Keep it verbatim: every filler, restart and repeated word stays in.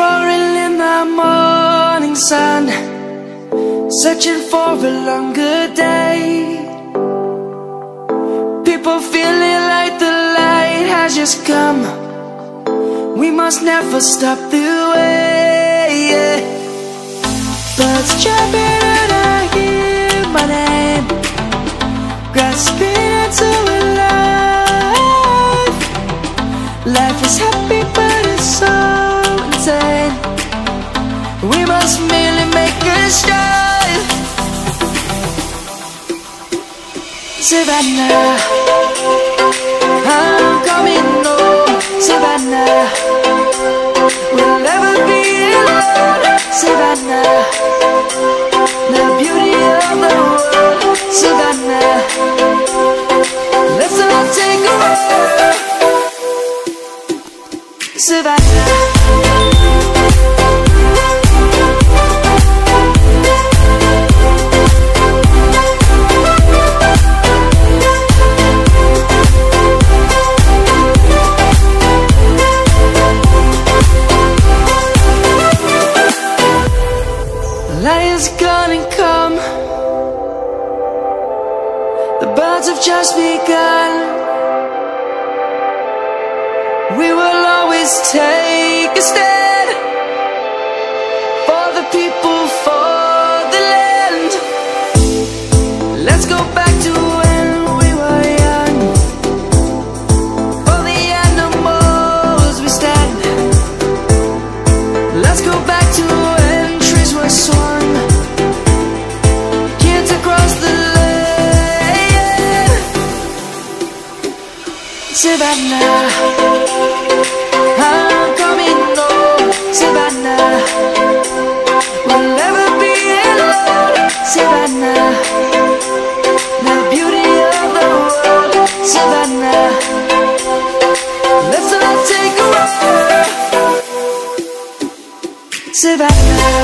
roaring in the morning sun, searching for a longer day. People feeling like the light has just come. We must never stop the way, yeah. Birds jumping and I hear my name, grasping into a life. Life is happy but it's so insane. We must merely make a start. Savannah, I'm coming home. Savannah, we'll never be alone. Savannah, the beauty of the world. Savannah, let's all take a walk. Savannah. Light is gonna come. The birds have just begun. We will always take a stand for the people, for the land. Let's go back to when we were young. For the animals we stand. Let's go back to when trees were swung. Savannah, I'm coming home. Savannah, we'll never be alone. Savannah, the beauty of the world. Savannah, let's all take a walk. Savannah.